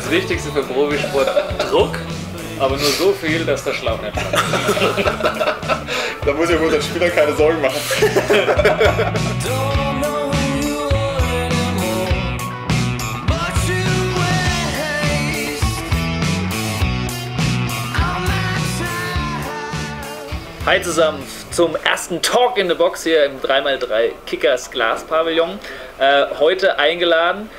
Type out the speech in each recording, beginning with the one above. Das Wichtigste für Profisport, Druck, aber nur so viel, dass der Schlauch nicht passt. Da muss ich wohl den Spielern keine Sorgen machen. Hi zusammen zum ersten Talk in the Box hier im 3x3 Kickers Glaspavillon. Heute eingeladen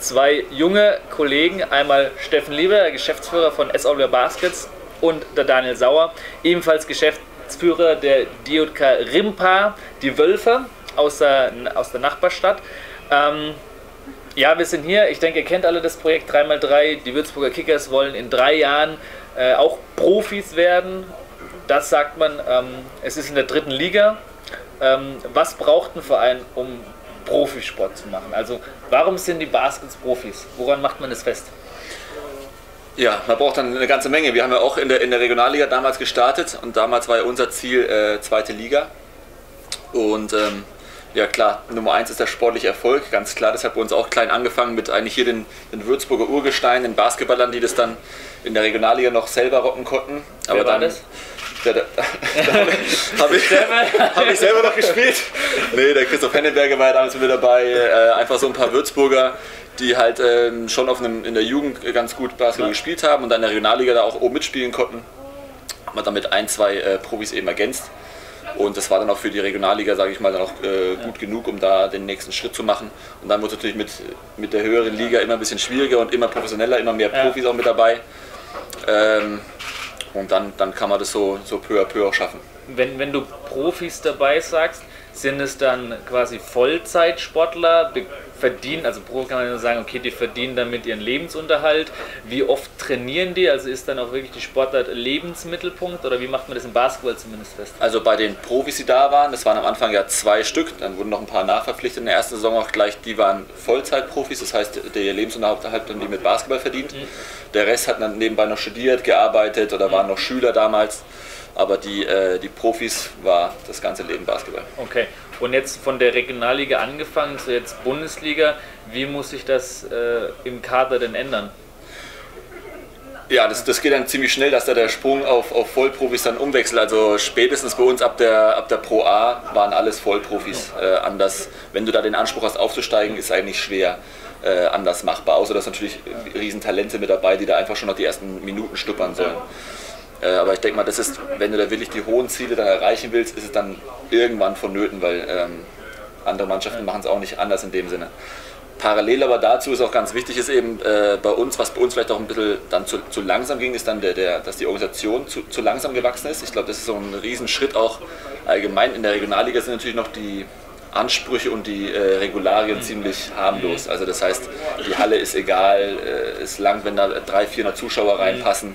zwei junge Kollegen, einmal Steffen Lieber, der Geschäftsführer von s.Oliver Baskets, und der Daniel Sauer, ebenfalls Geschäftsführer der DJK Rimpar, die Wölfe aus der Nachbarstadt. Ja, wir sind hier. Ich denke, ihr kennt alle das Projekt 3x3. Die Würzburger Kickers wollen in 3 Jahren auch Profis werden. Das sagt man, es ist in der 3. Liga. Was braucht ein Verein, um Profisport zu machen? Also warum sind die Baskets Profis? Woran macht man das fest? Ja, man braucht dann eine ganze Menge. Wir haben ja auch in der Regionalliga damals gestartet und damals war ja unser Ziel 2. Liga. Und ja klar, Nummer 1 ist der sportliche Erfolg, ganz klar. Deshalb bei uns auch klein angefangen mit eigentlich hier den Würzburger Urgestein, den Basketballern, die das dann in der Regionalliga noch selber rocken konnten. Aber wer war dann das? Habe ich selber noch gespielt. Nee, der Christoph Henneberger war ja damals mit dabei. Einfach so ein paar Würzburger, die halt schon in der Jugend ganz gut Basketball gespielt haben und dann in der Regionalliga da auch oben mitspielen konnten. Haben wir dann mit 1, 2 Profis eben ergänzt. Und das war dann auch für die Regionalliga, sage ich mal, dann auch gut genug, um da den nächsten Schritt zu machen. Und dann wird es natürlich mit der höheren Liga immer ein bisschen schwieriger und immer professioneller, immer mehr Profis auch mit dabei. Und dann kann man das so peu à peu auch schaffen. Wenn du Profis dabei sagst, sind es dann quasi Vollzeitsportler, verdienen, also Profis kann man nur sagen, okay, die verdienen damit ihren Lebensunterhalt. Wie oft trainieren die? Also ist dann auch wirklich die Sportart Lebensmittelpunkt oder wie macht man das im Basketball zumindest fest? Also bei den Profis, die da waren, das waren am Anfang ja 2 Stück, dann wurden noch ein paar nachverpflichtet in der ersten Saison auch gleich, die waren Vollzeitprofis, das heißt, der Lebensunterhalt haben die mit Basketball verdient. Der Rest hat dann nebenbei noch studiert, gearbeitet oder waren noch Schüler damals. Aber die Profis war das ganze Leben Basketball. Okay. Und jetzt von der Regionalliga angefangen zu jetzt Bundesliga, wie muss sich das im Kader denn ändern? Ja, das geht dann ziemlich schnell, dass da der Sprung auf Vollprofis dann umwechselt. Also spätestens bei uns ab der Pro A waren alles Vollprofis. Anders, wenn du da den Anspruch hast aufzusteigen, ist eigentlich schwer anders machbar. Außer dass natürlich Riesentalente mit dabei, die da einfach schon noch die ersten Minuten schnuppern sollen. Aber ich denke mal, das ist, wenn du da wirklich die hohen Ziele dann erreichen willst, ist es dann irgendwann vonnöten, weil andere Mannschaften machen es auch nicht anders in dem Sinne. Parallel aber dazu ist auch ganz wichtig, ist eben bei uns, was bei uns vielleicht auch ein bisschen dann zu langsam ging, ist dann, dass die Organisation zu langsam gewachsen ist. Ich glaube, das ist so ein Riesenschritt auch allgemein. In der Regionalliga sind natürlich noch die Ansprüche und die Regularien ziemlich harmlos. Also das heißt, die Halle ist egal, es langt, wenn da 300, 400 Zuschauer reinpassen.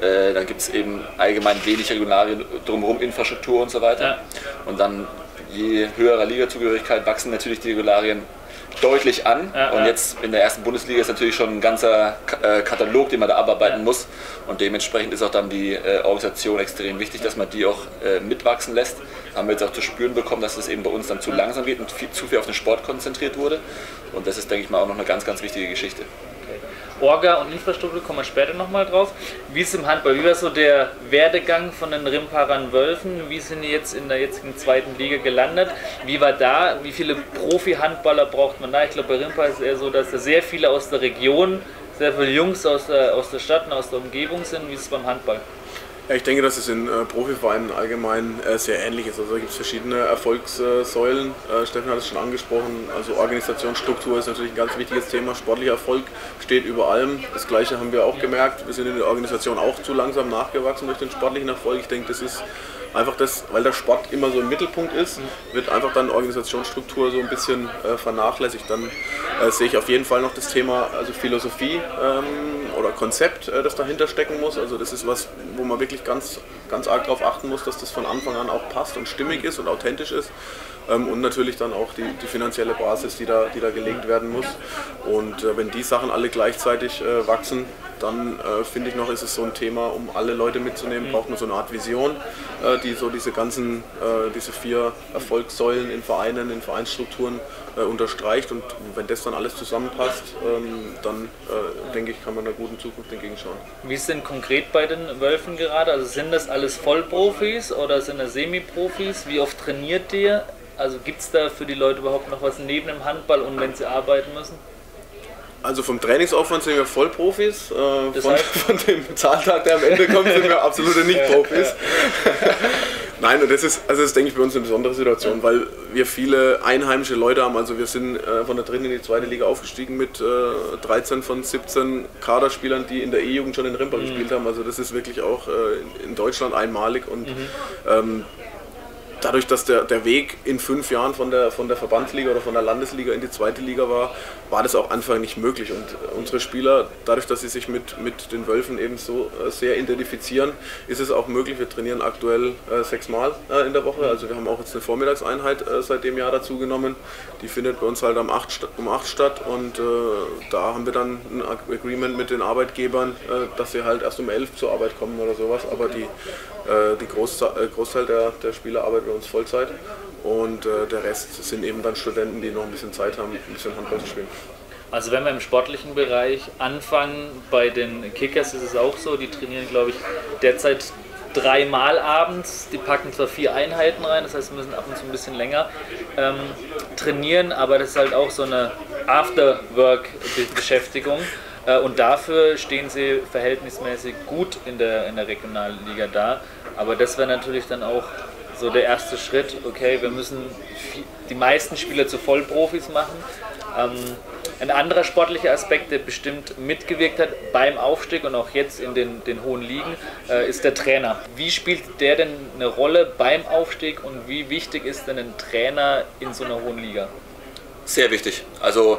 Dann gibt es eben allgemein wenig Regularien drumherum, Infrastruktur und so weiter. Ja. Und dann je höherer Ligazugehörigkeit wachsen natürlich die Regularien deutlich an. Ja, und jetzt in der ersten Bundesliga ist natürlich schon ein ganzer Katalog, den man da abarbeiten muss. Und dementsprechend ist auch dann die Organisation extrem wichtig, dass man die auch mitwachsen lässt. Haben wir jetzt auch zu spüren bekommen, dass es eben bei uns dann zu langsam geht und zu viel auf den Sport konzentriert wurde. Und das ist, denke ich mal, auch noch eine ganz, ganz wichtige Geschichte. Orga und Infrastruktur kommen wir später nochmal drauf. Wie ist im Handball? Wie war so der Werdegang von den Rimparern Wölfen? Wie sind die jetzt in der jetzigen 2. Liga gelandet? Wie war da? Wie viele Profi-Handballer braucht man da? Ich glaube, bei Rimpar ist es eher so, dass da sehr viele aus der Region, sehr viele Jungs aus der Stadt und aus der Umgebung sind. Wie ist es beim Handball? Ja, ich denke, dass es in Profivereinen allgemein sehr ähnlich ist. Also da gibt es verschiedene Erfolgssäulen. Steffen hat es schon angesprochen. Also Organisationsstruktur ist natürlich ein ganz wichtiges Thema. Sportlicher Erfolg steht über allem. Das Gleiche haben wir auch gemerkt. Wir sind in der Organisation auch zu langsam nachgewachsen durch den sportlichen Erfolg. Ich denke, das ist einfach das, weil der Sport immer so im Mittelpunkt ist, wird einfach dann Organisationsstruktur so ein bisschen vernachlässigt. Dann sehe ich auf jeden Fall noch das Thema, also Philosophie oder Konzept, das dahinter stecken muss. Also das ist was, wo man wirklich ganz, ganz arg darauf achten muss, dass das von Anfang an auch passt und stimmig ist und authentisch ist. Und natürlich dann auch die finanzielle Basis, die da gelegt werden muss. Und wenn die Sachen alle gleichzeitig wachsen, dann finde ich noch, ist es so ein Thema, um alle Leute mitzunehmen, braucht man so eine Art Vision, die so diese ganzen, diese 4 Erfolgssäulen in Vereinen, in Vereinsstrukturen unterstreicht, und wenn das dann alles zusammenpasst, dann denke ich, kann man einer guten Zukunft entgegenschauen. Wie ist es denn konkret bei den Wölfen gerade? Also sind das alles Vollprofis oder sind das Semi-Profis? Wie oft trainiert ihr? Also gibt es da für die Leute überhaupt noch was neben dem Handball und wenn sie arbeiten müssen? Also vom Trainingsaufwand sind wir Vollprofis, von dem Zahltag, der am Ende kommt, sind wir absolute Nicht-Profis. Nein, und das ist, denke ich, bei uns eine besondere Situation, weil wir viele einheimische Leute haben. Also wir sind von der 3. in die 2. Liga aufgestiegen mit 13 von 17 Kaderspielern, die in der E-Jugend schon in Rimpar gespielt haben. Also das ist wirklich auch in Deutschland einmalig, und dadurch, dass der Weg in 5 Jahren von der Verbandsliga oder von der Landesliga in die 2. Liga war, war das auch anfangs nicht möglich. Und unsere Spieler, dadurch, dass sie sich mit den Wölfen eben so sehr identifizieren, ist es auch möglich. Wir trainieren aktuell 6 Mal in der Woche. Also wir haben auch jetzt eine Vormittagseinheit seit dem Jahr dazu genommen. Die findet bei uns halt um 8 statt, und da haben wir dann ein Agreement mit den Arbeitgebern, dass sie halt erst um 11 zur Arbeit kommen oder sowas. Aber die Großteil der Spieler arbeitet bei uns Vollzeit, und der Rest sind eben dann Studenten, die noch ein bisschen Zeit haben, ein bisschen Handball zu spielen. Also wenn wir im sportlichen Bereich anfangen, bei den Kickers ist es auch so, die trainieren, glaube ich, derzeit 3 Mal abends, die packen zwar 4 Einheiten rein, das heißt, sie müssen ab und zu ein bisschen länger trainieren, aber das ist halt auch so eine After-Work-Beschäftigung. Und dafür stehen sie verhältnismäßig gut in der Regionalliga da, aber das wäre natürlich dann auch so der erste Schritt, okay, wir müssen die meisten Spieler zu Vollprofis machen. Ein anderer sportlicher Aspekt, der bestimmt mitgewirkt hat beim Aufstieg und auch jetzt in den hohen Ligen, ist der Trainer. Wie spielt der denn eine Rolle beim Aufstieg, und wie wichtig ist denn ein Trainer in so einer hohen Liga? Sehr wichtig. Also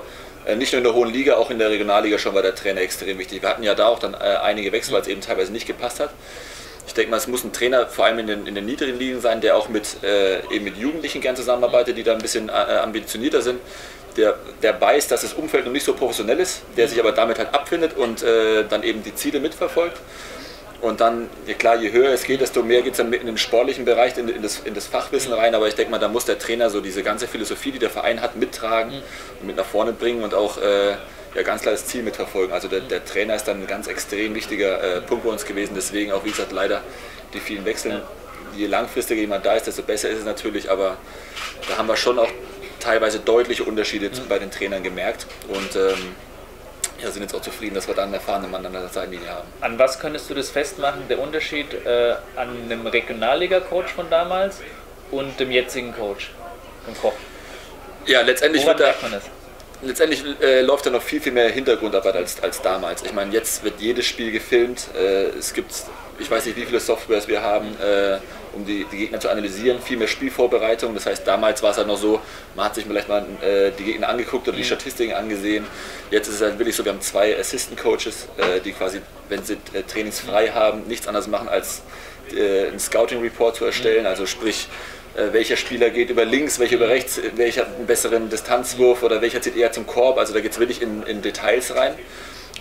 nicht nur in der hohen Liga, auch in der Regionalliga schon war der Trainer extrem wichtig. Wir hatten ja da auch dann einige Wechsel, weil es eben teilweise nicht gepasst hat. Ich denke mal, es muss ein Trainer vor allem in den niedrigen Ligen sein, der auch eben mit Jugendlichen gern zusammenarbeitet, die da ein bisschen ambitionierter sind, der weiß, dass das Umfeld noch nicht so professionell ist, der sich aber damit halt abfindet und dann eben die Ziele mitverfolgt. Und dann, ja klar, je höher es geht, desto mehr geht es dann in den sportlichen Bereich, in das Fachwissen rein. Aber ich denke mal, da muss der Trainer so diese ganze Philosophie, die der Verein hat, mittragen und mit nach vorne bringen und auch ja, ganz klar das Ziel mitverfolgen. Also der Trainer ist dann ein ganz extrem wichtiger Punkt bei uns gewesen. Deswegen auch, wie gesagt, leider die vielen Wechseln. Je langfristiger jemand da ist, desto besser ist es natürlich. Aber da haben wir schon auch teilweise deutliche Unterschiede bei den Trainern gemerkt. Und ja, sind jetzt auch zufrieden, dass wir da einen erfahrenen Mann an der Seitenlinie haben. An was könntest du das festmachen, der Unterschied an einem Regionalliga-Coach von damals und dem jetzigen Coach, dem Koch? Ja, letztendlich läuft da noch viel, viel mehr Hintergrundarbeit als damals. Ich meine, jetzt wird jedes Spiel gefilmt. Es gibt, ich weiß nicht, wie viele Softwares wir haben, um die Gegner zu analysieren. Viel mehr Spielvorbereitung. Das heißt, damals war es halt noch so, man hat sich vielleicht mal die Gegner angeguckt oder die Statistiken angesehen. Jetzt ist es halt wirklich so, wir haben 2 Assistant Coaches, die quasi, wenn sie trainingsfrei haben, nichts anderes machen, als einen Scouting Report zu erstellen. Also sprich, welcher Spieler geht über links, welcher über rechts, welcher hat einen besseren Distanzwurf oder welcher zieht eher zum Korb. Also da geht es wirklich in Details rein,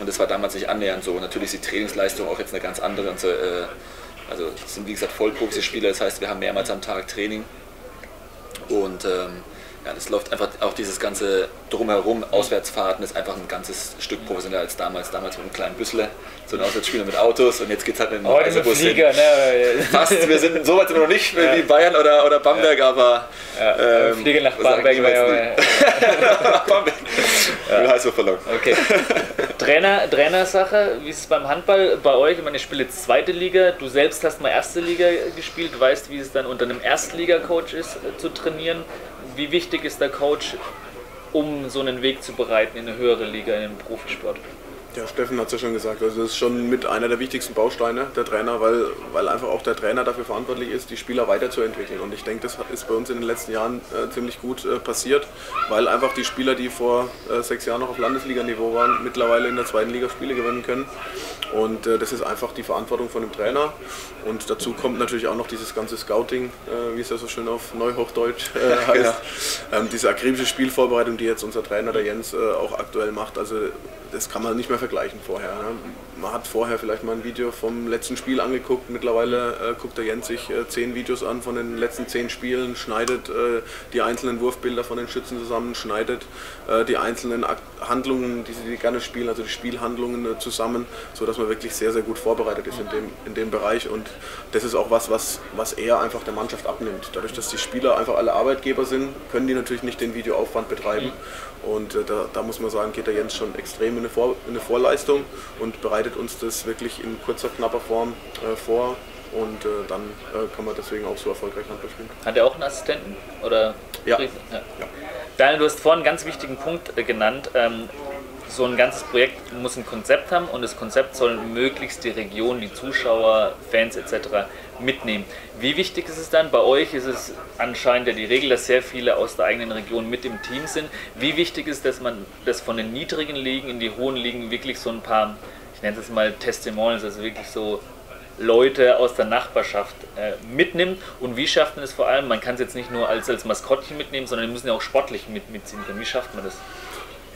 und das war damals nicht annähernd so. Natürlich ist die Trainingsleistung auch jetzt eine ganz andere. Also das sind, wie gesagt, vollprofis Spieler, das heißt, wir haben mehrmals am Tag Training, und ja, das läuft einfach auch dieses ganze Drumherum, Auswärtsfahrten ist einfach ein ganzes Stück professioneller als damals. Damals mit einem kleinen Büssle, so ein Auswärtsspieler mit Autos, und jetzt geht es halt mit einem Reisebus hin. Ne? Fast, wir sind so weit noch nicht wie Bayern oder Bamberg, aber... Ja. Fliege nach Bamberg. Bamberg. Ja. Heiß verloren. Okay. Trainersache, wie ist es beim Handball bei euch? Ich meine, ihr spielt jetzt 2. Liga, du selbst hast mal 1. Liga gespielt, du weißt, wie es dann unter einem Erstliga-Coach ist, zu trainieren. Wie wichtig ist der Coach, um so einen Weg zu bereiten in eine höhere Liga, in den Profisport? Ja, Steffen hat es ja schon gesagt, also das ist schon mit einer der wichtigsten Bausteine, der Trainer, weil einfach auch der Trainer dafür verantwortlich ist, die Spieler weiterzuentwickeln. Und ich denke, das ist bei uns in den letzten Jahren ziemlich gut passiert, weil einfach die Spieler, die vor 6 Jahren noch auf Landesliganiveau waren, mittlerweile in der 2. Liga Spiele gewinnen können. Und das ist einfach die Verantwortung von dem Trainer. Und dazu kommt natürlich auch noch dieses ganze Scouting, wie es ja so schön auf Neuhochdeutsch heißt. Diese akribische Spielvorbereitung, die jetzt unser Trainer, der Jens, auch aktuell macht. Also das kann man nicht mehr vergessen. vergleichen vorher. Man hat vorher vielleicht mal ein Video vom letzten Spiel angeguckt, mittlerweile guckt der Jens sich 10 Videos an von den letzten 10 Spielen, schneidet die einzelnen Wurfbilder von den Schützen zusammen, schneidet die einzelnen Handlungen, die sie gerne spielen, also die Spielhandlungen zusammen, sodass man wirklich sehr, sehr gut vorbereitet ist in dem Bereich, und das ist auch was er einfach der Mannschaft abnimmt. Dadurch, dass die Spieler einfach alle Arbeitgeber sind, können die natürlich nicht den Videoaufwand betreiben, und da muss man sagen, geht der Jens schon extrem in eine Vorleistung und bereitet uns das wirklich in kurzer, knapper Form vor, und dann kann man deswegen auch so erfolgreich Handball spielen. Hat er auch einen Assistenten? Oder? Ja. Ja. Ja. Daniel, du hast vorhin einen ganz wichtigen Punkt genannt. So ein ganzes Projekt muss ein Konzept haben, und das Konzept soll möglichst die Region, die Zuschauer, Fans etc. mitnehmen. Wie wichtig ist es dann? Bei euch ist es anscheinend ja die Regel, dass sehr viele aus der eigenen Region mit im Team sind. Wie wichtig ist, dass man das von den niedrigen Ligen in die hohen Ligen wirklich so ein paar, ich nenne es mal Testimonials, also wirklich so Leute aus der Nachbarschaft mitnimmt, und wie schafft man es vor allem? Man kann es jetzt nicht nur als Maskottchen mitnehmen, sondern die müssen ja auch sportlich mitziehen können. Wie schafft man das?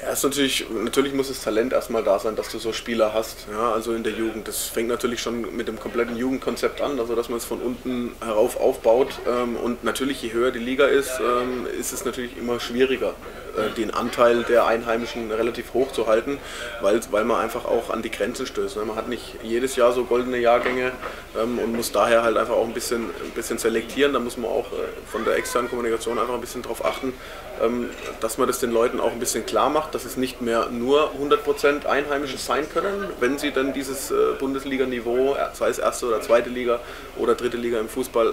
Ja, ist natürlich muss das Talent erstmal da sein, dass du so Spieler hast, ja, also in der Jugend. Das fängt natürlich schon mit dem kompletten Jugendkonzept an, also dass man es von unten herauf aufbaut, und natürlich je höher die Liga ist, ist es natürlich immer schwieriger, den Anteil der Einheimischen relativ hoch zu halten, weil man einfach auch an die Grenzen stößt. Man hat nicht jedes Jahr so goldene Jahrgänge und muss daher halt einfach auch ein bisschen selektieren. Da muss man auch von der externen Kommunikation einfach ein bisschen drauf achten, dass man das den Leuten auch ein bisschen klar macht, dass es nicht mehr nur 100% Einheimische sein können, wenn sie dann dieses Bundesliga-Niveau, sei es erste oder zweite Liga oder dritte Liga im Fußball,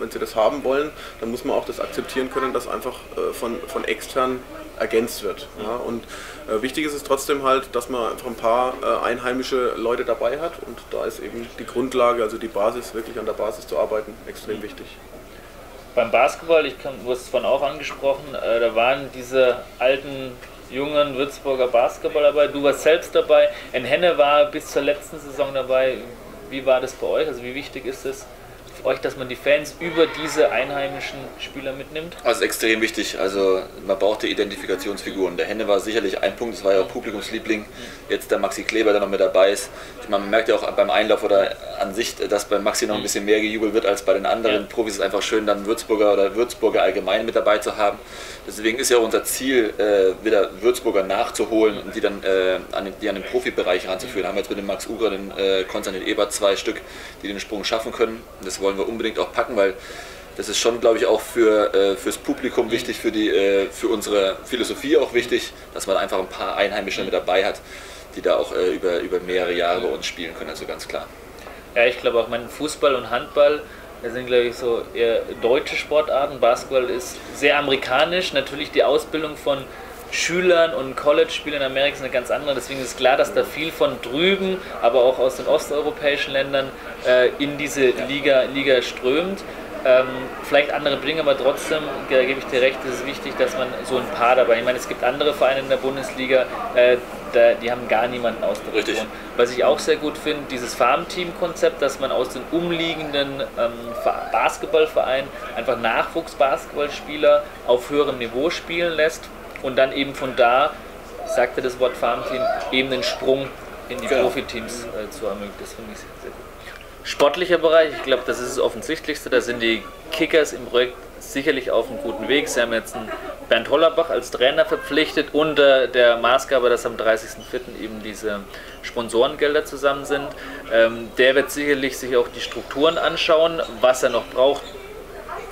wenn sie das haben wollen, dann muss man auch das akzeptieren können, dass einfach von extern ergänzt wird. Ja? Und wichtig ist es trotzdem halt, dass man einfach ein paar einheimische Leute dabei hat, und da ist eben die Grundlage, also die Basis, wirklich an der Basis zu arbeiten, extrem wichtig. Beim Basketball, du hast es vorhin auch angesprochen, da waren diese alten jungen Würzburger Basketball dabei, du warst selbst dabei, ein Henne war bis zur letzten Saison dabei. Wie war das bei euch? Also wie wichtig ist es für euch, dass man die Fans über diese einheimischen Spieler mitnimmt? Also extrem wichtig, also man brauchte Identifikationsfiguren. Der Henne war sicherlich ein Punkt, das war ja auch Publikumsliebling, jetzt der Maxi Kleber, der noch mit dabei ist. Man merkt ja auch beim Einlauf oder an sich, dass bei Maxi noch ein bisschen mehr gejubelt wird als bei den anderen Profis. Es ist einfach schön, dann Würzburger oder Würzburger allgemein mit dabei zu haben. Deswegen ist ja auch unser Ziel, wieder Würzburger nachzuholen und die dann an den Profibereich ranzuführen. Da haben wir jetzt mit dem Max Uhrer, den Konstantin Ebert 2 Stück, die den Sprung schaffen können. Das wollen wir unbedingt auch packen, weil das ist schon, glaube ich, auch fürs Publikum wichtig, für unsere Philosophie auch wichtig, dass man einfach ein paar Einheimische mit dabei hat, die da auch über mehrere Jahre bei uns spielen können, also ganz klar. Ja, ich glaube auch, mein Fußball und Handball, das sind, glaube ich, so eher deutsche Sportarten. Basketball ist sehr amerikanisch. Natürlich die Ausbildung von Schülern und College-Spielern in Amerika ist eine ganz andere. Deswegen ist klar, dass da viel von drüben, aber auch aus den osteuropäischen Ländern in diese Liga strömt. Vielleicht andere Bedingungen, aber trotzdem, da gebe ich dir recht, es ist wichtig, dass man so ein Paar dabei. Ich meine, es gibt andere Vereine in der Bundesliga, die haben gar niemanden aus der Region. Richtig. Was ich auch sehr gut finde, dieses Farmteam-Konzept, dass man aus den umliegenden Basketballvereinen einfach Nachwuchs-Basketballspieler auf höherem Niveau spielen lässt und dann eben von da, ich sagte das Wort Farmteam, eben den Sprung in die Profiteams zu ermöglichen. Das finde ich sehr gut. Sportlicher Bereich, ich glaube, das ist das Offensichtlichste. Da sind die Kickers im Projekt sicherlich auf einem guten Weg. Sie haben jetzt einen Bernd Hollerbach als Trainer verpflichtet und der Maßgabe, dass am 30.04. eben diese Sponsorengelder zusammen sind. Der wird sicherlich sich auch die Strukturen anschauen, was er noch braucht,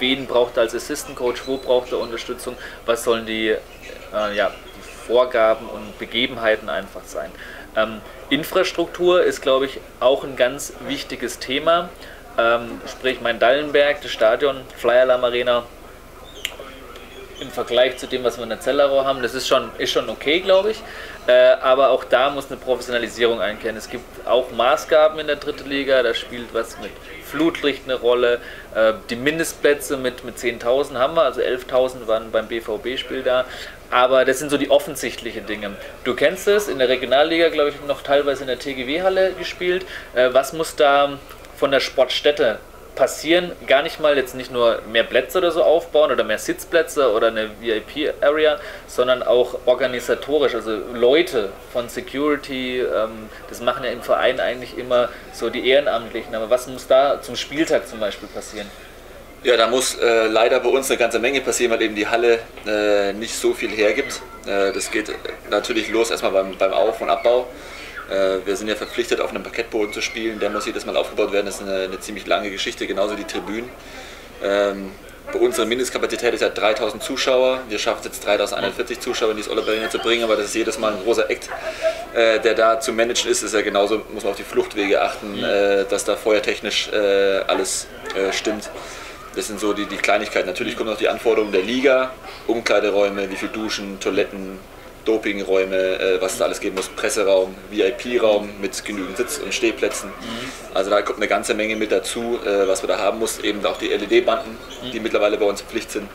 wen braucht er als Assistant Coach, wo braucht er Unterstützung, was sollen die Vorgaben und Begebenheiten einfach sein. Infrastruktur ist, glaube ich, auch ein ganz wichtiges Thema, sprich Main-Dallenberg, das Stadion, Flyeralarm-Arena, im Vergleich zu dem, was wir in der Zellerau haben, das ist schon okay, glaube ich, aber auch da muss eine Professionalisierung einkehren. Es gibt auch Maßgaben in der dritten Liga, da spielt was mit Flutlicht eine Rolle, die Mindestplätze mit 10.000 haben wir, also 11.000 waren beim BVB-Spiel da, aber das sind so die offensichtlichen Dinge. Du kennst es, in der Regionalliga, glaube ich, noch teilweise in der TGW-Halle gespielt, was muss da von der Sportstätte passieren, gar nicht mal jetzt nicht nur mehr Plätze oder so aufbauen oder mehr Sitzplätze oder eine VIP-Area, sondern auch organisatorisch, also Leute von Security, das machen ja im Verein eigentlich immer so die Ehrenamtlichen, aber was muss da zum Spieltag zum Beispiel passieren? Ja, da muss leider bei uns eine ganze Menge passieren, weil eben die Halle nicht so viel hergibt. Das geht natürlich los erstmal beim Auf- und Abbau. Wir sind ja verpflichtet, auf einem Parkettboden zu spielen, der muss jedes Mal aufgebaut werden, das ist eine ziemlich lange Geschichte, genauso die Tribünen. Bei unserer Mindestkapazität ist ja 3000 Zuschauer, wir schaffen es jetzt 3041 Zuschauer in die s.Oliver Arena zu bringen, aber das ist jedes Mal ein großer Act, der da zu managen ist. Das ist ja genauso, muss man auf die Fluchtwege achten, dass da feuertechnisch alles stimmt. Das sind so die Kleinigkeiten. Natürlich kommen noch die Anforderungen der Liga, Umkleideräume, wie viel Duschen, Toiletten, Dopingräume, was es da alles geben muss, Presseraum, VIP-Raum mit genügend Sitz- und Stehplätzen. Also da kommt eine ganze Menge mit dazu, was wir da haben muss. Eben auch die LED-Banden, die mittlerweile bei uns Pflicht sind.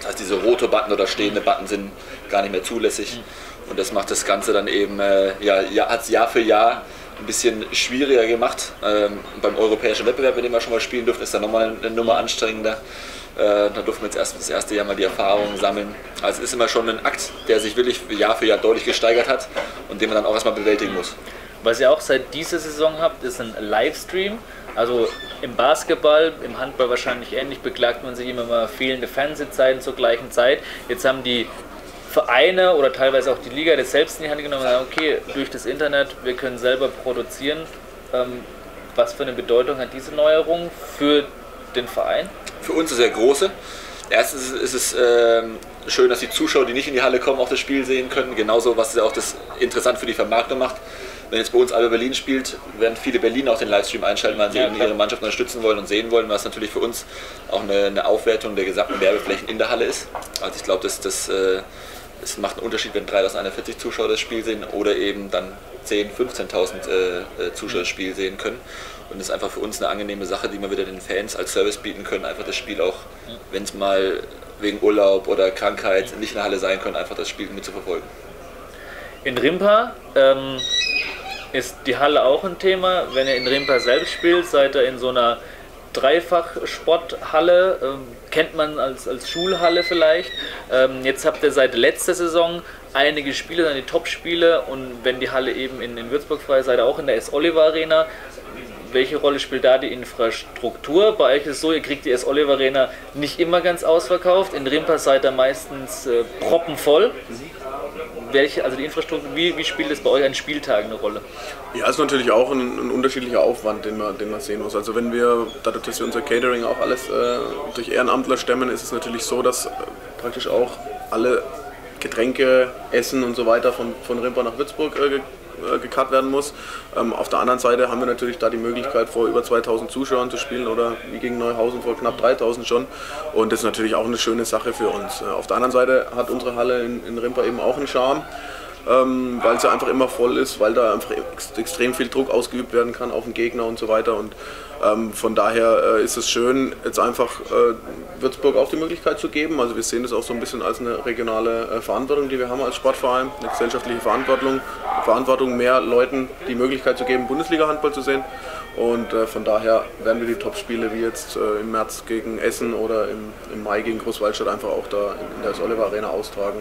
Das heißt, diese rote Button oder stehende Button sind gar nicht mehr zulässig. Und das macht das Ganze dann eben, hat es Jahr für Jahr ein bisschen schwieriger gemacht. Beim europäischen Wettbewerb, in dem wir schon mal spielen durften, ist da nochmal eine Nummer anstrengender. Da durften wir jetzt erst das erste Jahr mal die Erfahrungen sammeln. Also es ist immer schon ein Akt, der sich wirklich Jahr für Jahr deutlich gesteigert hat und den man dann auch erstmal bewältigen muss. Was ihr auch seit dieser Saison habt, ist ein Livestream. Also im Basketball, im Handball wahrscheinlich ähnlich, beklagt man sich immer mal fehlende Fernsehzeiten zur gleichen Zeit. Jetzt haben die Vereine oder teilweise auch die Liga das selbst in die Hand genommen und sagen, okay, durch das Internet, wir können selber produzieren. Was für eine Bedeutung hat diese Neuerung für den Verein? Für uns ist es sehr große. Erstens ist es schön, dass die Zuschauer, die nicht in die Halle kommen, auch das Spiel sehen können. Genauso, was es auch das interessant für die Vermarktung macht. Wenn jetzt bei uns Alba Berlin spielt, werden viele Berliner auch den Livestream einschalten, weil sie eben ihre Mannschaft unterstützen wollen und sehen wollen, was natürlich für uns auch eine Aufwertung der gesamten Werbeflächen in der Halle ist. Also ich glaube, es macht einen Unterschied, wenn 3041 Zuschauer das Spiel sehen oder eben dann 10.000, 15.000 Zuschauer das Spiel sehen können. Und das ist einfach für uns eine angenehme Sache, die wir wieder den Fans als Service bieten können, einfach das Spiel auch, wenn es mal wegen Urlaub oder Krankheit nicht in der Halle sein können, einfach das Spiel mitzuverfolgen. In Rimpar ist die Halle auch ein Thema. Wenn ihr in Rimpar selbst spielt, seid ihr in so einer Dreifach-Sporthalle, kennt man als Schulhalle vielleicht. Jetzt habt ihr seit letzter Saison einige Spiele, dann die Top-Spiele, und wenn die Halle eben in Würzburg frei ist, seid ihr auch in der s.Oliver Arena. Welche Rolle spielt da die Infrastruktur? Bei euch ist es so, ihr kriegt die s.Oliver Arena nicht immer ganz ausverkauft. In Rimpar seid ihr meistens proppenvoll. Also die Infrastruktur, wie spielt es bei euch an Spieltagen eine Rolle? Ja, ist natürlich auch ein unterschiedlicher Aufwand, den man sehen muss. Also wenn wir, dadurch, dass wir unser Catering auch alles durch Ehrenamtler stemmen, ist es natürlich so, dass praktisch auch alle Getränke, Essen und so weiter von Rimpar nach Würzburg gekarrt werden muss. Auf der anderen Seite haben wir natürlich da die Möglichkeit, vor über 2000 Zuschauern zu spielen oder wie gegen Neuhausen vor knapp 3000 schon, und das ist natürlich auch eine schöne Sache für uns. Auf der anderen Seite hat unsere Halle in Rimpar eben auch einen Charme, weil sie einfach immer voll ist, weil da einfach extrem viel Druck ausgeübt werden kann auf den Gegner und so weiter, und von daher ist es schön, jetzt einfach Würzburg auch die Möglichkeit zu geben. Also wir sehen das auch so ein bisschen als eine regionale Verantwortung, die wir haben als Sportverein, eine gesellschaftliche Verantwortung, mehr Leuten die Möglichkeit zu geben, Bundesliga-Handball zu sehen, und von daher werden wir die Top-Spiele wie jetzt im März gegen Essen oder im Mai gegen Großwaldstadt einfach auch da in der s.Oliver Arena austragen.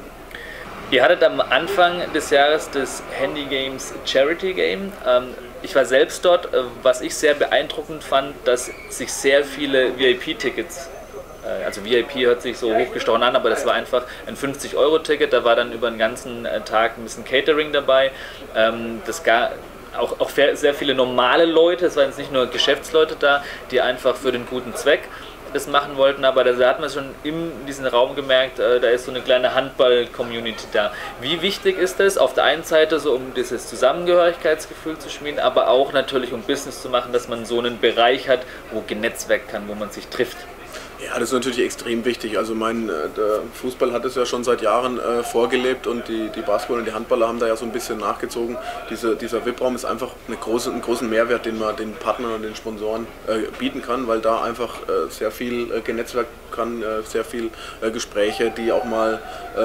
Ihr hattet am Anfang des Jahres das Handy Games Charity Game. Ich war selbst dort, was ich sehr beeindruckend fand, dass sich sehr viele VIP-Tickets, also VIP hört sich so hochgestochen an, aber das war einfach ein 50-Euro-Ticket, da war dann über den ganzen Tag ein bisschen Catering dabei, das gab auch sehr viele normale Leute, es waren jetzt nicht nur Geschäftsleute da, die einfach für den guten Zweck das machen wollten, aber da hat man schon in diesem Raum gemerkt, da ist so eine kleine Handball-Community da. Wie wichtig ist das? Auf der einen Seite so, um dieses Zusammengehörigkeitsgefühl zu schmieden, aber auch natürlich, um Business zu machen, dass man so einen Bereich hat, wo genetzwerkt kann, wo man sich trifft. Ja, das ist natürlich extrem wichtig. Also der Fußball hat es ja schon seit Jahren vorgelebt, und die Basketballer und die Handballer haben da ja so ein bisschen nachgezogen. Dieser VIP-Raum ist einfach einen großen Mehrwert, den man den Partnern und den Sponsoren bieten kann, weil da einfach sehr viel genetzwerkt kann, sehr viel Gespräche, die auch mal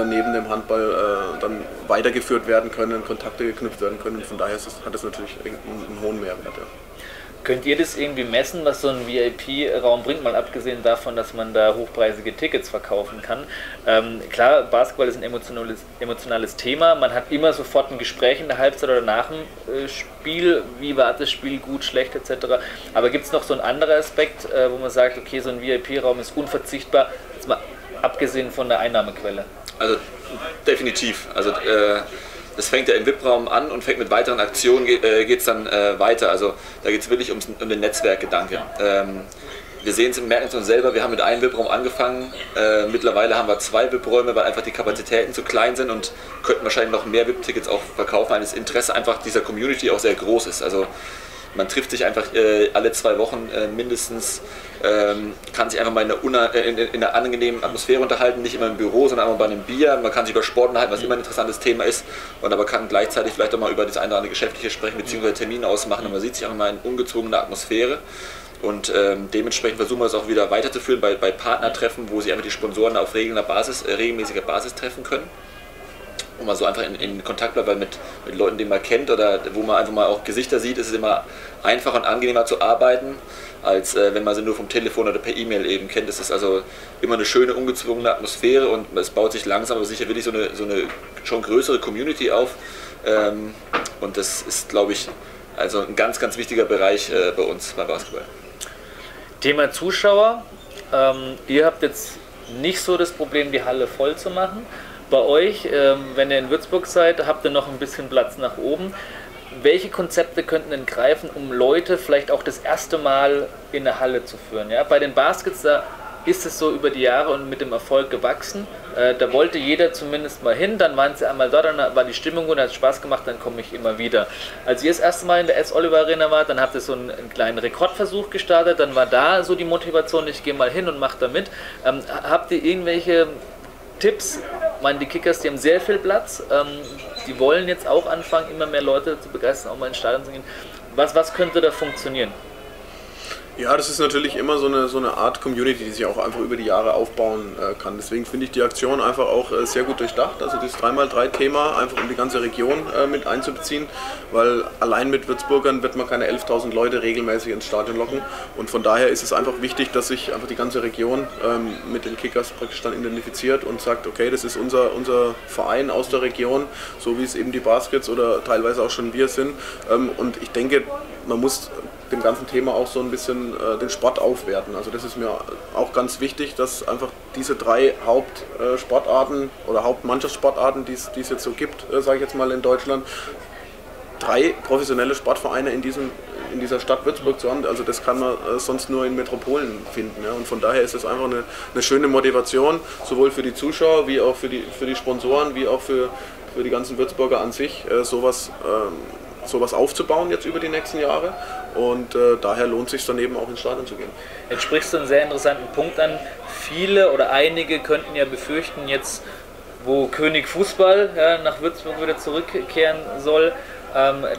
neben dem Handball dann weitergeführt werden können, Kontakte geknüpft werden können. Von daher hat es natürlich einen hohen Mehrwert. Ja. Könnt ihr das irgendwie messen, was so ein VIP-Raum bringt, mal abgesehen davon, dass man da hochpreisige Tickets verkaufen kann? Klar, Basketball ist ein emotionales Thema, man hat immer sofort ein Gespräch in der Halbzeit oder nach dem Spiel, wie war das Spiel, gut, schlecht etc. Aber gibt es noch so einen anderen Aspekt, wo man sagt, okay, so ein VIP-Raum ist unverzichtbar, jetzt mal abgesehen von der Einnahmequelle? Also definitiv. Also das fängt ja im VIP-Raum an und fängt mit weiteren Aktionen, geht es dann weiter. Also da geht es wirklich um den Netzwerkgedanke. Wir sehen es, merken es uns selber, wir haben mit einem VIP-Raum angefangen. Mittlerweile haben wir 2 VIP-Räume, weil einfach die Kapazitäten zu klein sind und könnten wahrscheinlich noch mehr VIP-Tickets auch verkaufen, weil das Interesse einfach dieser Community auch sehr groß ist. Also man trifft sich einfach alle 2 Wochen mindestens, kann sich einfach mal in einer angenehmen Atmosphäre unterhalten, nicht immer im Büro, sondern einfach bei einem Bier. Man kann sich über Sport unterhalten, was immer ein interessantes Thema ist, und aber kann gleichzeitig vielleicht auch mal über das eine oder andere Geschäftliche sprechen bzw. Termine ausmachen, und man sieht sich einfach mal in ungezogener Atmosphäre. Und dementsprechend versuchen wir es auch wieder weiterzuführen bei Partnertreffen, wo sich einfach die Sponsoren auf regelmäßiger Basis treffen können. Wo man so einfach in Kontakt bleibt, weil mit Leuten, die man kennt oder wo man einfach mal auch Gesichter sieht, ist es immer einfacher und angenehmer zu arbeiten, als wenn man sie nur vom Telefon oder per E-Mail eben kennt. Das ist also immer eine schöne, ungezwungene Atmosphäre, und es baut sich langsam aber sicher wirklich so eine schon größere Community auf. Und das ist, glaube ich, also ein ganz, ganz wichtiger Bereich bei uns beim Basketball. Thema Zuschauer. Ihr habt jetzt nicht so das Problem, die Halle voll zu machen. Bei euch, wenn ihr in Würzburg seid, habt ihr noch ein bisschen Platz nach oben. Welche Konzepte könnten denn greifen, um Leute vielleicht auch das erste Mal in eine Halle zu führen? Ja? Bei den Baskets, da ist es so über die Jahre und mit dem Erfolg gewachsen. Da wollte jeder zumindest mal hin, dann waren sie einmal da, dann war die Stimmung gut, hat Spaß gemacht, dann komme ich immer wieder. Als ihr das erste Mal in der s.Oliver Arena wart, dann habt ihr so einen kleinen Rekordversuch gestartet, dann war da so die Motivation, ich gehe mal hin und mache da mit. Habt ihr irgendwelche Tipps? Ich meine, die Kickers, die haben sehr viel Platz, die wollen jetzt auch anfangen, immer mehr Leute zu begeistern, auch mal ins Stadion zu gehen. Was könnte da funktionieren? Ja, das ist natürlich immer so eine Art Community, die sich auch einfach über die Jahre aufbauen kann. Deswegen finde ich die Aktion einfach auch sehr gut durchdacht. Also das 3x3-Thema einfach um die ganze Region mit einzubeziehen, weil allein mit Würzburgern wird man keine 11.000 Leute regelmäßig ins Stadion locken. Und von daher ist es einfach wichtig, dass sich einfach die ganze Region mit den Kickers praktisch dann identifiziert und sagt, okay, das ist unser Verein aus der Region, so wie es eben die Baskets oder teilweise auch schon wir sind. Und ich denke, man muss dem ganzen Thema auch so ein bisschen den Sport aufwerten. Also das ist mir auch ganz wichtig, dass einfach diese 3 Hauptsportarten oder Hauptmannschaftssportarten, die es jetzt so gibt, sage ich jetzt mal in Deutschland, 3 professionelle Sportvereine in dieser Stadt Würzburg zu haben. Also das kann man sonst nur in Metropolen finden. Ja? Und von daher ist es einfach eine schöne Motivation, sowohl für die Zuschauer wie auch für die Sponsoren, wie auch für die ganzen Würzburger an sich, sowas aufzubauen jetzt über die nächsten Jahre, und daher lohnt es sich dann eben auch ins Stadion zu gehen. Jetzt sprichst du einen sehr interessanten Punkt an. Viele oder einige könnten ja befürchten, jetzt wo König Fußball nach Würzburg wieder zurückkehren soll,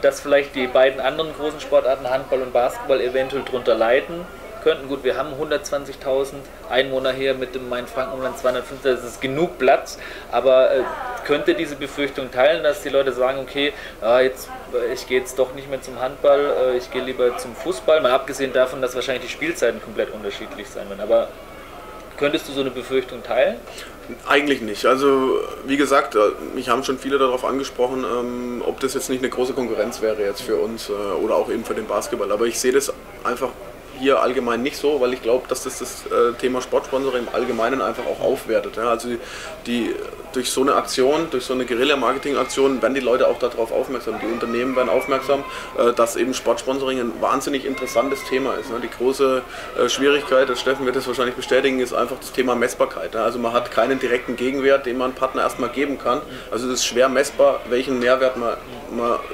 dass vielleicht die beiden anderen großen Sportarten Handball und Basketball eventuell darunter leiden könnten. Gut, wir haben 120.000 Einwohner hier mit dem Main-Franken-Umland 250, das ist genug Platz, aber könnt ihr diese Befürchtung teilen, dass die Leute sagen, okay, ich gehe jetzt doch nicht mehr zum Handball, ich gehe lieber zum Fußball, mal abgesehen davon, dass wahrscheinlich die Spielzeiten komplett unterschiedlich sein werden, aber könntest du so eine Befürchtung teilen? Eigentlich nicht. Also wie gesagt, mich haben schon viele darauf angesprochen, ob das jetzt nicht eine große Konkurrenz wäre jetzt für uns oder auch eben für den Basketball, aber ich sehe das einfach hier allgemein nicht so, weil ich glaube, dass das Thema Sportsponsoring im Allgemeinen einfach auch aufwertet. Ja? Also durch so eine Aktion, durch so eine Guerilla-Marketing-Aktion werden die Leute auch darauf aufmerksam, die Unternehmen werden aufmerksam, dass eben Sportsponsoring ein wahnsinnig interessantes Thema ist. Ne? Die große Schwierigkeit, das Steffen wird das wahrscheinlich bestätigen, ist einfach das Thema Messbarkeit. Ne? Also man hat keinen direkten Gegenwert, den man Partner erstmal geben kann. Also es ist schwer messbar, welchen Mehrwert man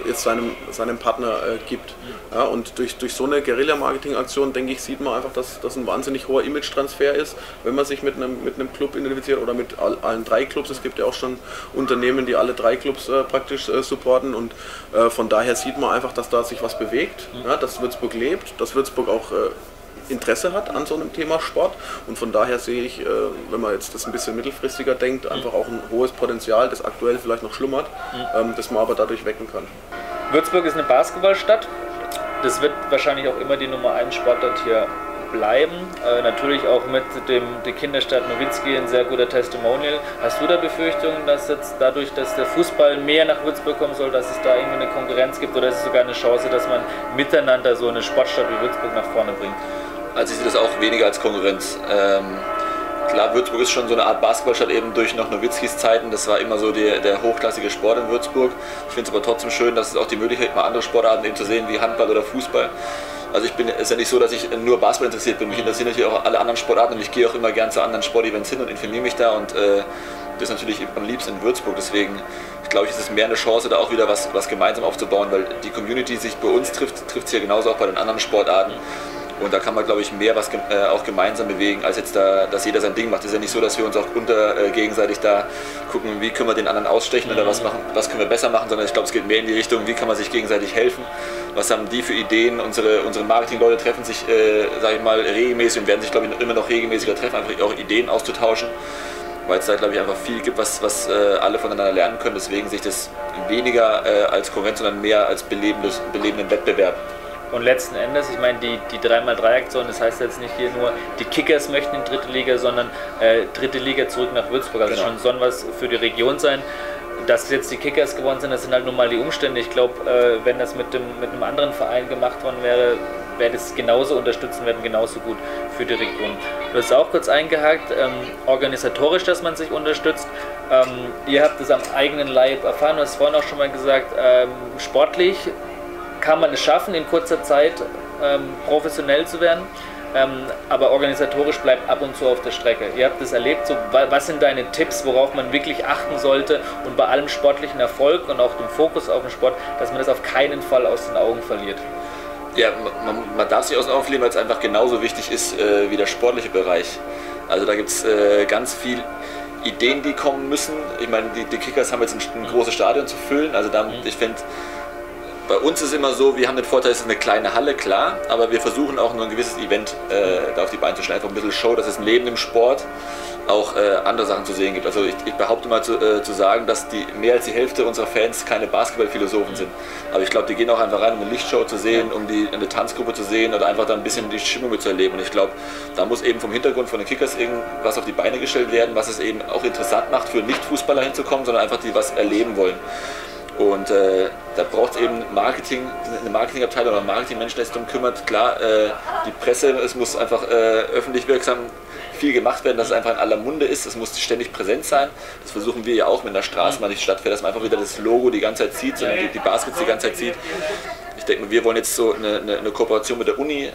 jetzt seinem Partner gibt. Ja? Und durch so eine Guerilla-Marketing-Aktion, denke ich, sieht man einfach, dass das ein wahnsinnig hoher Image-Transfer ist, wenn man sich mit einem Club identifiziert oder mit allen 3 Clubs. Es gibt ja auch schon Unternehmen, die alle 3 Clubs praktisch supporten, und von daher sieht man einfach, dass da sich was bewegt, ja, dass Würzburg lebt, dass Würzburg auch Interesse hat an so einem Thema Sport, und von daher sehe ich, wenn man jetzt das ein bisschen mittelfristiger denkt, einfach auch ein hohes Potenzial, das aktuell vielleicht noch schlummert, das man aber dadurch wecken kann. Würzburg ist eine Basketballstadt. Das wird wahrscheinlich auch immer die Nummer 1 Sportart hier bleiben. Natürlich auch mit der Kinderstadt Nowitzki ein sehr guter Testimonial. Hast du da Befürchtungen, dass jetzt dadurch, dass der Fußball mehr nach Würzburg kommen soll, dass es da irgendwie eine Konkurrenz gibt oder ist es sogar eine Chance, dass man miteinander so eine Sportstadt wie Würzburg nach vorne bringt? Also ich sehe das auch weniger als Konkurrenz. Klar, Würzburg ist schon so eine Art Basketballstadt eben durch noch Nowitzkis Zeiten. Das war immer so der hochklassige Sport in Würzburg. Ich finde es aber trotzdem schön, dass es auch die Möglichkeit gibt, mal andere Sportarten eben zu sehen wie Handball oder Fußball. Also es ist ja nicht so, dass ich nur Basketball interessiert bin. Mich interessieren natürlich auch alle anderen Sportarten und ich gehe auch immer gern zu anderen Sportevents hin und informiere mich da und das ist natürlich am liebsten in Würzburg. Deswegen glaube ich, ist es mehr eine Chance, da auch wieder was gemeinsam aufzubauen, weil die Community sich bei uns trifft es ja genauso auch bei den anderen Sportarten. Und da kann man, glaube ich, mehr auch gemeinsam bewegen, als jetzt da, dass jeder sein Ding macht. Es ist ja nicht so, dass wir uns auch gegenseitig da gucken, wie können wir den anderen ausstechen oder was können wir besser machen, sondern ich glaube, es geht mehr in die Richtung, wie kann man sich gegenseitig helfen, was haben die für Ideen. Unsere Marketingleute treffen sich, sage ich mal, regelmäßig und werden sich, glaube ich, immer noch regelmäßiger treffen, einfach auch Ideen auszutauschen, weil es da, glaube ich, einfach viel gibt, was alle voneinander lernen können. Deswegen sehe ich das weniger als Konkurrenz, sondern mehr als belebenden Wettbewerb. Und letzten Endes, ich meine, die 3x3-Aktion, das heißt jetzt nicht hier nur, die Kickers möchten in dritte Liga, sondern dritte Liga zurück nach Würzburg. Also genau. Schon soll was für die Region sein. Dass jetzt die Kickers geworden sind, das sind halt nun mal die Umstände. Ich glaube, wenn das mit einem anderen Verein gemacht worden wäre, wäre das genauso unterstützen werden, genauso gut für die Region. Du hast auch kurz eingehakt, organisatorisch, dass man sich unterstützt. Ihr habt es am eigenen Leib erfahren, du hast vorhin auch schon mal gesagt, sportlich. Kann man es schaffen, in kurzer Zeit professionell zu werden, aber organisatorisch bleibt ab und zu auf der Strecke. Ihr habt es erlebt, so, was sind deine Tipps, worauf man wirklich achten sollte und bei allem sportlichen Erfolg und auch dem Fokus auf den Sport, dass man das auf keinen Fall aus den Augen verliert? Ja, man darf sich aus den Augen verlieren, weil es einfach genauso wichtig ist wie der sportliche Bereich. Also da gibt es ganz viel Ideen, die kommen müssen. Ich meine, die Kickers haben jetzt ein großes Stadion zu füllen, also ich finde, bei uns ist es immer so, wir haben den Vorteil, es ist eine kleine Halle, klar, aber wir versuchen auch nur ein gewisses Event da auf die Beine zu stellen, einfach ein bisschen Show, dass es neben dem Sport auch andere Sachen zu sehen gibt. Also ich behaupte mal zu sagen, dass mehr als die Hälfte unserer Fans keine Basketballphilosophen sind. Aber ich glaube, die gehen auch einfach rein, um eine Lichtshow zu sehen, um eine Tanzgruppe zu sehen oder einfach da ein bisschen die Stimmung mit zu erleben. Und ich glaube, da muss eben vom Hintergrund von den Kickers irgendwas auf die Beine gestellt werden, was es eben auch interessant macht, für Nicht-Fußballer hinzukommen, sondern einfach die was erleben wollen. Und da braucht es eben Marketing, eine Marketingabteilung oder Marketingmenschen, der sich darum kümmert. Klar, die Presse, es muss einfach öffentlich wirksam viel gemacht werden, dass es einfach in aller Munde ist. Es muss ständig präsent sein. Das versuchen wir ja auch, wenn der Straßenbahn durch die Stadt fährt, dass man einfach wieder das Logo die ganze Zeit sieht, sondern die Baskets die ganze Zeit sieht. Ich denke, wir wollen jetzt so eine Kooperation mit der Uni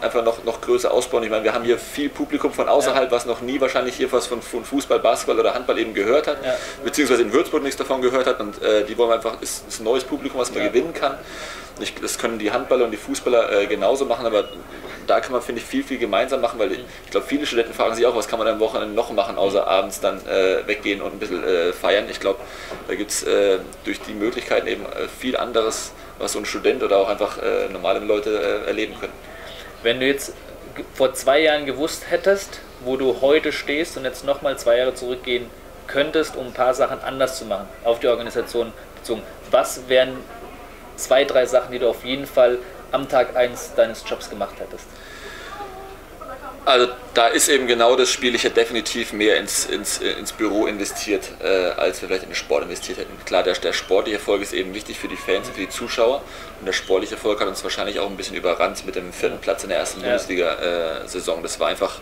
einfach noch größer ausbauen. Ich meine, wir haben hier viel Publikum von außerhalb, was noch nie wahrscheinlich hier was von Fußball, Basketball oder Handball eben gehört hat, beziehungsweise in Würzburg nichts davon gehört hat. Und die wollen wir einfach, ist ein neues Publikum, was man gewinnen kann. Das können die Handballer und die Fußballer genauso machen, aber da kann man, finde ich, viel gemeinsam machen, weil ich glaube, viele Studenten fragen sich auch, was kann man am Wochenende noch machen, außer abends dann weggehen und ein bisschen feiern. Ich glaube, da gibt es durch die Möglichkeiten eben viel anderes, was so ein Student oder auch einfach normale Leute erleben können. Wenn du jetzt vor 2 Jahren gewusst hättest, wo du heute stehst und jetzt nochmal 2 Jahre zurückgehen könntest, um ein paar Sachen anders zu machen, auf die Organisation bezogen, was wären 2, 3 Sachen, die du auf jeden Fall am Tag 1 deines Jobs gemacht hättest? Also da ist eben genau das Spiel, ich hätte definitiv mehr ins Büro investiert, als wir vielleicht in den Sport investiert hätten. Klar, der sportliche Erfolg ist eben wichtig für die Fans und für die Zuschauer und der sportliche Erfolg hat uns wahrscheinlich auch ein bisschen überrannt mit dem 4. Platz in der ersten Bundesliga-Saison. Das war einfach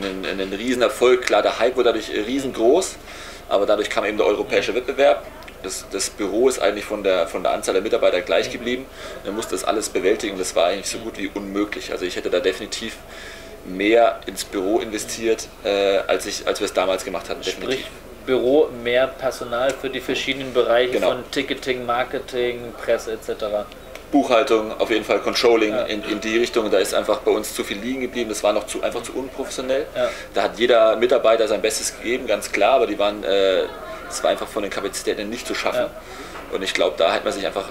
ein Riesenerfolg. Klar, der Hype wurde dadurch riesengroß, aber dadurch kam eben der europäische Wettbewerb. Das Büro ist eigentlich von der Anzahl der Mitarbeiter gleich geblieben. Man musste das alles bewältigen. Das war eigentlich so gut wie unmöglich. Also ich hätte da definitiv mehr ins Büro investiert, als wir es damals gemacht hatten. Definitiv. Sprich, Büro, mehr Personal für die verschiedenen Bereiche, genau. Von Ticketing, Marketing, Presse etc. Buchhaltung, auf jeden Fall Controlling in die Richtung. Da ist einfach bei uns zu viel liegen geblieben. Das war noch einfach zu unprofessionell. Ja. Da hat jeder Mitarbeiter sein Bestes gegeben, ganz klar, aber es war einfach von den Kapazitäten nicht zu schaffen. Ja. Und ich glaube, da hätte man sich einfach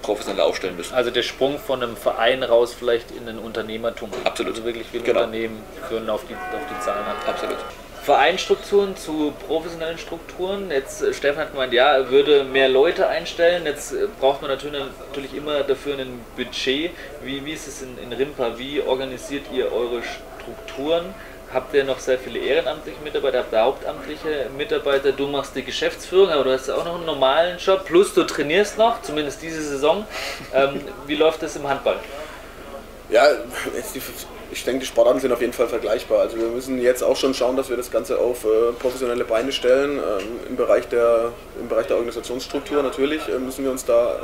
professionell aufstellen müssen. Also der Sprung von einem Verein raus vielleicht in ein Unternehmertum. Absolut. Also wirklich wie ein Unternehmen führen auf die Zahlen hat. Absolut. Vereinsstrukturen zu professionellen Strukturen. Jetzt Steffen hat gemeint, ja, er würde mehr Leute einstellen. Jetzt braucht man natürlich immer dafür ein Budget. Wie ist es in Rimpar? Wie organisiert ihr eure Strukturen? Habt ihr noch sehr viele ehrenamtliche Mitarbeiter, habt ihr hauptamtliche Mitarbeiter, du machst die Geschäftsführung, aber du hast auch noch einen normalen Job, plus du trainierst noch, zumindest diese Saison. Wie läuft das im Handball? Ja, ich denke, die Sportarten sind auf jeden Fall vergleichbar. Also wir müssen jetzt auch schon schauen, dass wir das Ganze auf professionelle Beine stellen. Im Bereich der Organisationsstruktur natürlich müssen wir uns da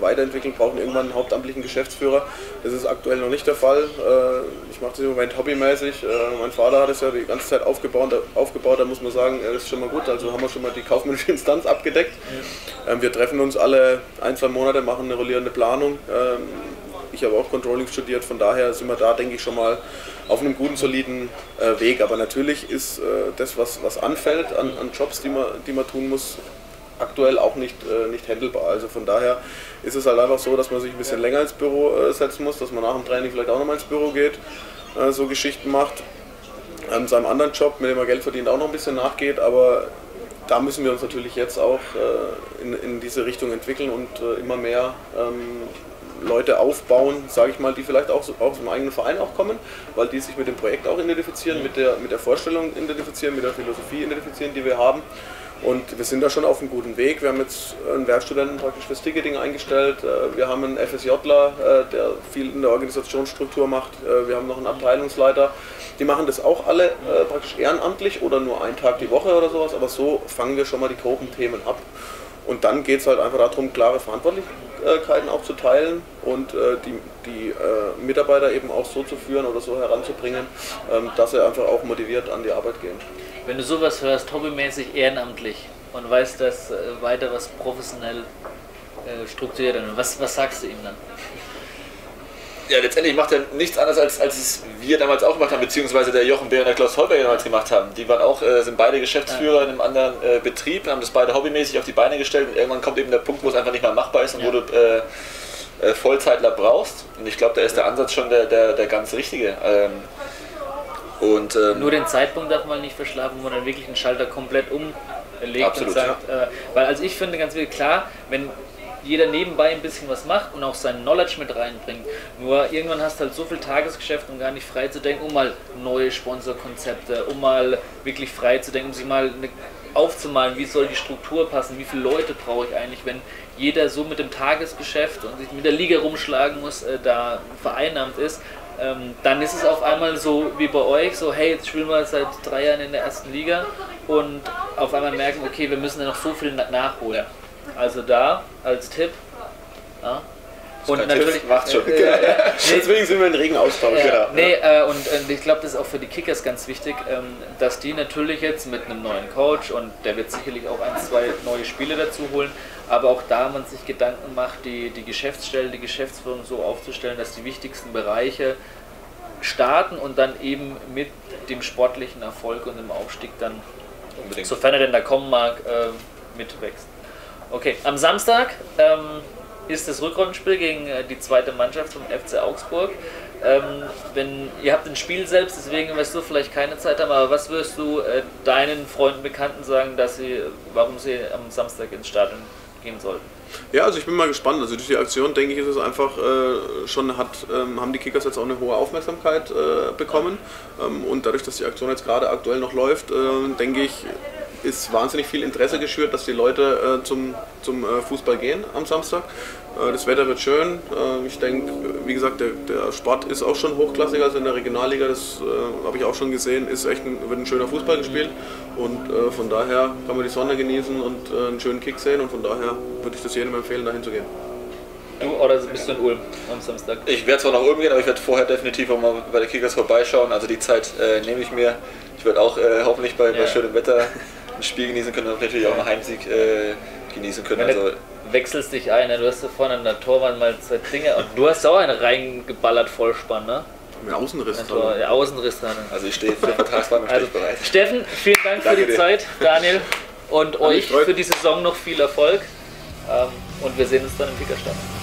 weiterentwickeln, brauchen irgendwann einen hauptamtlichen Geschäftsführer. Das ist aktuell noch nicht der Fall. Ich mache das im Moment hobbymäßig. Mein Vater hat es ja die ganze Zeit aufgebaut. Da muss man sagen, das ist schon mal gut. Also haben wir schon mal die kaufmännische Instanz abgedeckt. Wir treffen uns alle ein, zwei Monate, machen eine rollierende Planung. Ich habe auch Controlling studiert, von daher sind wir da, denke ich, schon mal auf einem guten, soliden Weg. Aber natürlich ist das, was anfällt an Jobs, die man tun muss, aktuell auch nicht handelbar. Also von daher ist es halt einfach so, dass man sich ein bisschen länger ins Büro setzen muss, dass man nach dem Training vielleicht auch nochmal ins Büro geht, so Geschichten macht, an seinem anderen Job, mit dem man Geld verdient, auch noch ein bisschen nachgeht. Aber da müssen wir uns natürlich jetzt auch in diese Richtung entwickeln und immer mehr Leute aufbauen, sage ich mal, die vielleicht auch aus dem eigenen Verein auch kommen, weil die sich mit dem Projekt auch identifizieren, mit der Vorstellung identifizieren, mit der Philosophie identifizieren, die wir haben. Und wir sind da schon auf einem guten Weg. Wir haben jetzt einen Werkstudenten praktisch fürs Ticketing eingestellt. Wir haben einen FSJler, der viel in der Organisationsstruktur macht. Wir haben noch einen Abteilungsleiter. Die machen das auch alle praktisch ehrenamtlich oder nur einen Tag die Woche oder sowas. Aber so fangen wir schon mal die groben Themen ab. Und dann geht es halt einfach darum, klare Verantwortlichkeiten auch zu teilen und die Mitarbeiter eben auch so zu führen oder so heranzubringen, dass sie einfach auch motiviert an die Arbeit gehen. Wenn du sowas hörst, hobbymäßig ehrenamtlich und weißt, dass weiter was professionell strukturiert ist, was sagst du ihm dann? Ja, letztendlich macht er nichts anderes, als es wir damals auch gemacht haben, beziehungsweise der Jochen Bär und der Klaus Holberger damals gemacht haben. Die waren auch, sind beide Geschäftsführer in einem anderen Betrieb, haben das beide hobbymäßig auf die Beine gestellt und irgendwann kommt eben der Punkt, wo es einfach nicht mehr machbar ist und wo du Vollzeitler brauchst. Und ich glaube, da ist der Ansatz schon der ganz richtige. Nur den Zeitpunkt darf man nicht verschlafen, wo dann wirklich ein Schalter komplett umlegt. Absolut, und sagt, weil also ich finde ganz wirklich klar, wenn jeder nebenbei ein bisschen was macht und auch sein Knowledge mit reinbringt. Nur irgendwann hast du halt so viel Tagesgeschäft und gar nicht frei zu denken, um mal neue Sponsorkonzepte, um mal wirklich frei zu denken, um sich mal aufzumalen, wie soll die Struktur passen, wie viele Leute brauche ich eigentlich, wenn jeder so mit dem Tagesgeschäft und sich mit der Liga rumschlagen muss, da vereinnahmt ist. Dann ist es auf einmal so wie bei euch, so hey, jetzt spielen wir seit 3 Jahren in der ersten Liga und auf einmal merken, okay, wir müssen ja noch so viel nachholen. Also da als Tipp. Ja. Und natürlich macht schon. Deswegen sind wir in regen Austausch. Ja. Nee, und ich glaube, das ist auch für die Kickers ganz wichtig, dass die natürlich jetzt mit einem neuen Coach und der wird sicherlich auch 1, 2 neue Spiele dazu holen, aber auch da man sich Gedanken macht, die Geschäftsstelle, die Geschäftsführung so aufzustellen, dass die wichtigsten Bereiche starten und dann eben mit dem sportlichen Erfolg und dem Aufstieg dann, unbedingt, sofern er denn da kommen mag, mitwächst. Okay, am Samstag ist das Rückrundenspiel gegen die zweite Mannschaft vom FC Augsburg. Ihr habt ein Spiel selbst, deswegen wirst du vielleicht keine Zeit haben, aber was würdest du deinen Freunden, Bekannten sagen, warum sie am Samstag ins Stadion gehen sollten? Ja, also ich bin mal gespannt. Also durch die Aktion, denke ich, ist es einfach haben die Kickers jetzt auch eine hohe Aufmerksamkeit bekommen. Und dadurch, dass die Aktion jetzt gerade aktuell noch läuft, denke ich, ist wahnsinnig viel Interesse geschürt, dass die Leute zum Fußball gehen am Samstag. Das Wetter wird schön. Ich denke, wie gesagt, der Sport ist auch schon hochklassiger, also in der Regionalliga, das habe ich auch schon gesehen, wird ein schöner Fußball gespielt und von daher kann man die Sonne genießen und einen schönen Kick sehen und von daher würde ich das jedem empfehlen, dahin zu gehen. Du oder bist du in Ulm am Samstag? Ich werde zwar nach Ulm gehen, aber ich werde vorher definitiv auch mal bei den Kickers vorbeischauen, also die Zeit nehme ich mir. Ich werde auch hoffentlich bei schönem Wetter ein Spiel genießen können und natürlich auch einen Heimsieg genießen können. Also wechselst dich ein, ne? Du hast ja vorne an der Torwand mal 2 Dinger und du hast auch einen reingeballert, Vollspann, ne? Mit Außenriss dran. Ja, Außenriss dran. Also ich stehe für Vertragsverhandlungen bereit. Steffen, vielen Dank für die Zeit, Daniel und euch für die Saison noch viel Erfolg und wir sehen uns dann im Kickerstadion.